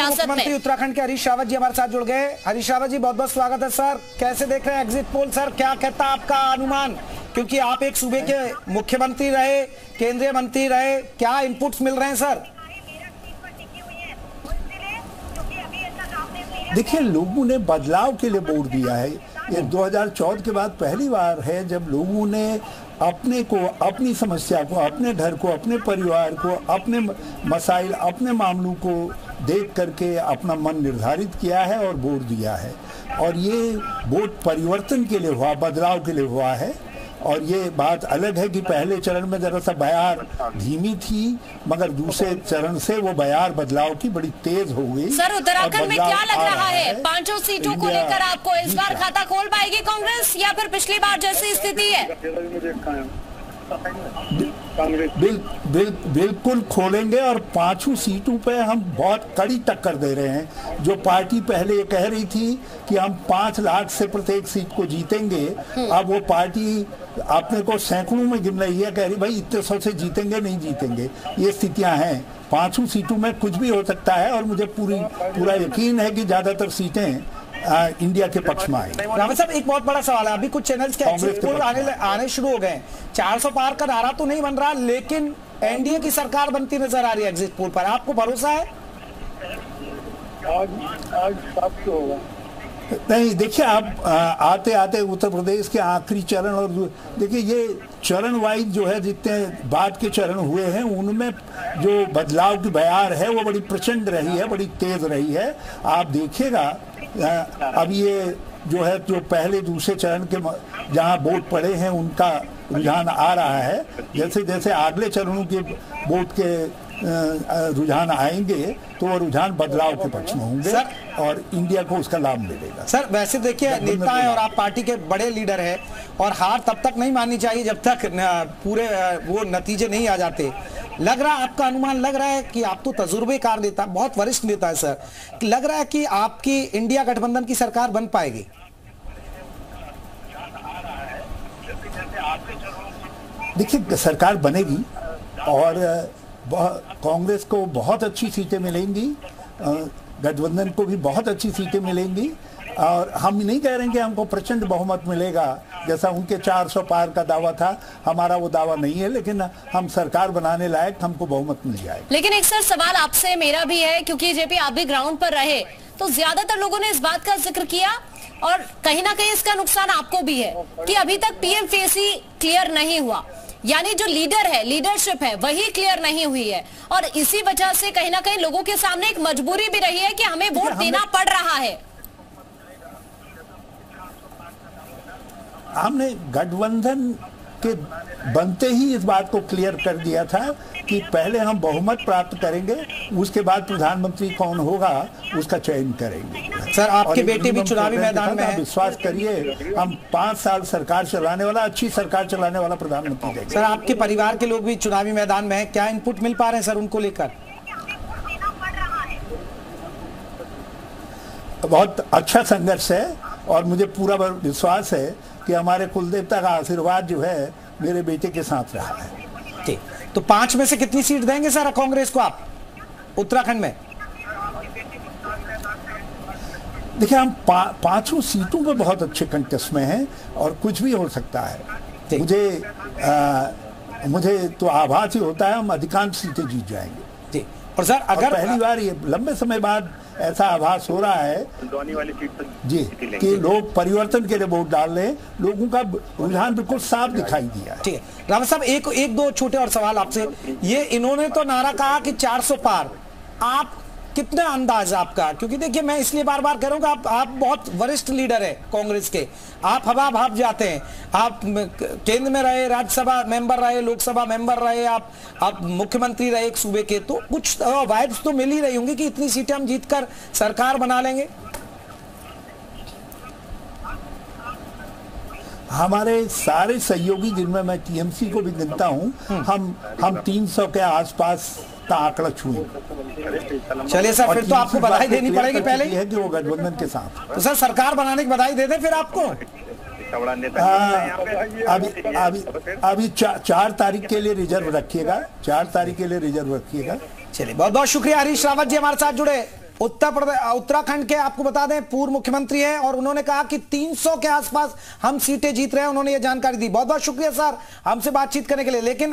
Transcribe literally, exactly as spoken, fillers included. मुख्यमंत्री उत्तराखंड के हरीश रावत जी हमारे साथ जुड़ गए। हरीश रावत जी, बहुत बहुत स्वागत है सर। कैसे देख रहे हैं एग्जिट पोल सर, क्या कहता है आपका अनुमान, क्योंकि आप एक सूबे के मुख्यमंत्री रहे, केंद्रीय मंत्री रहे, क्या इनपुट्स मिल रहे हैं सर? देखिए, लोगों ने बदलाव के लिए वोट दिया है। ये दो हज़ार चौदह के बाद पहली बार है जब लोगों ने अपने को, अपनी समस्या को, अपने घर को, अपने परिवार को, अपने मसाइल, अपने मामलों को देख करके अपना मन निर्धारित किया है और वोट दिया है। और ये वोट परिवर्तन के लिए हुआ, बदलाव के लिए हुआ है। और ये बात अलग है कि पहले चरण में ज़रा सा बयार धीमी थी, मगर दूसरे चरण से वो बयार बदलाव की बड़ी तेज हो गई। सर, उत्तराखंड में क्या लग रहा है? पांचों सीटों को लेकर आपको इस बार खाता खोल पाएगी कांग्रेस या फिर पिछली बार जैसी स्थिति है? बिल, बिल, बिल्कुल खोलेंगे और पांचों सीटों पे हम बहुत कड़ी टक्कर दे रहे हैं। जो पार्टी पहले ये कह रही थी कि हम पाँच लाख से प्रत्येक सीट को जीतेंगे, अब वो पार्टी अपने को सैकड़ों में गिन रही है, कह रही भाई इतने सौ से जीतेंगे नहीं जीतेंगे। ये स्थितियां हैं। पांचों सीटों में कुछ भी हो सकता है और मुझे पूरी पूरा यकीन है कि ज़्यादातर सीटें आ, इंडिया के पक्ष में आए। रावत साहब, एक बहुत बड़ा सवाल है। अभी कुछ चैनल्स के एग्जिट पोल आने, आने शुरू हो गए। चार सौ पार का नारा तो नहीं बन रहा, लेकिन एनडीए की सरकार बनती नजर आ रही है एग्जिट पोल पर। आपको भरोसा है? आज आज सब तो होगा नहीं। देखिए, आप आते आते उत्तर प्रदेश के आखिरी चरण, और देखिए ये चरण वाइज जो है जितने बाद के चरण हुए हैं उनमें जो बदलाव की बयार है वो बड़ी प्रचंड रही है, बड़ी तेज रही है। आप देखिएगा अब ये जो है जो पहले दूसरे चरण के जहां वोट पड़े हैं उनका रुझान आ रहा है। जैसे जैसे अगले चरणों के वोट के रुझान आएंगे तो वो रुझान बदलाव के पक्ष में होंगे और इंडिया को उसका लाभ मिलेगा। सर, वैसे देखिए, नेता है और आप पार्टी के बड़े लीडर हैं, और हार तब तक नहीं माननी चाहिए जब तक पूरे वो नतीजे नहीं आ जाते। लग रहा है, आपका अनुमान लग रहा है कि आप तो तजुर्बेकार नेता, बहुत वरिष्ठ नेता है सर, लग रहा है कि आपकी इंडिया गठबंधन की सरकार बन पाएगी? देखिए, सरकार बनेगी और कांग्रेस को बहुत अच्छी सीटें मिलेंगी, गठबंधन को भी बहुत अच्छी सीटें मिलेंगी। और हम नहीं कह रहे हैं कि हमको प्रचंड बहुमत मिलेगा जैसा उनके चार सौ पार का दावा था। हमारा वो दावा नहीं है, लेकिन हम सरकार बनाने लायक हमको बहुमत मिल जाएगा। लेकिन एक सर सवाल आपसे मेरा भी है, क्योंकि जेपी आप भी ग्राउंड पर रहे तो ज्यादातर लोगों ने इस बात का जिक्र किया और कहीं ना कहीं इसका नुकसान आपको भी है कि अभी तक पीएम फेसी क्लियर नहीं हुआ, यानी जो लीडर है, लीडरशिप है, वही क्लियर नहीं हुई है। और इसी वजह से कहीं ना कहीं लोगों के सामने एक मजबूरी भी रही है कि हमें वोट देना पड़ रहा है। हमने गठबंधन के बनते ही इस बात को क्लियर कर दिया था कि पहले हम बहुमत प्राप्त करेंगे, उसके बाद प्रधानमंत्री कौन होगा उसका चयन करेंगे। सर, आपके बेटे भी चुनावी मैदान में हैं। विश्वास करिए, हम पाँच साल सरकार चलाने वाला, अच्छी सरकार चलाने वाला प्रधानमंत्री देंगे। सर, आपके परिवार के लोग भी चुनावी मैदान में हैं, क्या इनपुट मिल पा रहे हैं सर उनको लेकर? बहुत अच्छा संघर्ष है और मुझे पूरा विश्वास है कि हमारे कुलदेवता का आशीर्वाद जो है मेरे बेटे के साथ रहा है। ठीक, तो पांच में से कितनी सीट देंगे सर कांग्रेस को आप उत्तराखंड में? देखिए, हम पा, पांचों सीटों पे बहुत अच्छे कंटेस्ट में हैं और कुछ भी हो सकता है। मुझे आ, मुझे तो आभास ही होता है हम अधिकांश सीटें जीत जाएंगे। ठीक, और सर अगर और पहली बार ये लंबे समय बाद ऐसा आभास हो रहा है जी कि लोग परिवर्तन के लिए वोट डाल रहे हैं, लोगों का रुझान बिल्कुल साफ दिखाई दिया। ठीक है रावत साहब, एक एक दो छोटे और सवाल आपसे। ये इन्होंने तो नारा कहा कि चार सौ पार, आप कितना अंदाज आपका, क्योंकि देखिए मैं इसलिए बार बार कह रहा हूँ कि आप आप बहुत वरिष्ठ लीडर है कांग्रेस के, आप हवा भाप जाते हैं, आप केंद्र में रहे, राज्यसभा मेंबर रहे, लोकसभा मेंबर रहे, आप आप मुख्यमंत्री रहे एक सूबे के, तो कुछ वाइब्स तो मिल ही रही होंगी कि इतनी सीटें हम जीतकर सरकार बना लेंगे। हमारे सारे सहयोगी, जिनमें मैं टीएमसी को भी गिनता हूँ, हम हम तीन सौ के आसपास का आंकड़ा छुए। चलिए सर, फिर तो आपको बधाई देनी पड़ेगी पहले है कि वो गठबंधन के साथ। तो सर, सरकार बनाने की बधाई दे दें फिर आपको। अभी अभी अभी चार तारीख के लिए रिजर्व रखिएगा, चार तारीख के लिए रिजर्व रखिएगा। चलिए, बहुत बहुत शुक्रिया हरीश रावत जी हमारे साथ जुड़े। उत्तर प्रदेश उत्तराखंड के आपको बता दें पूर्व मुख्यमंत्री हैं और उन्होंने कहा कि तीन सौ के आसपास हम सीटें जीत रहे हैं। उन्होंने ये जानकारी दी। बहुत बहुत शुक्रिया सर हमसे बातचीत करने के लिए। लेकिन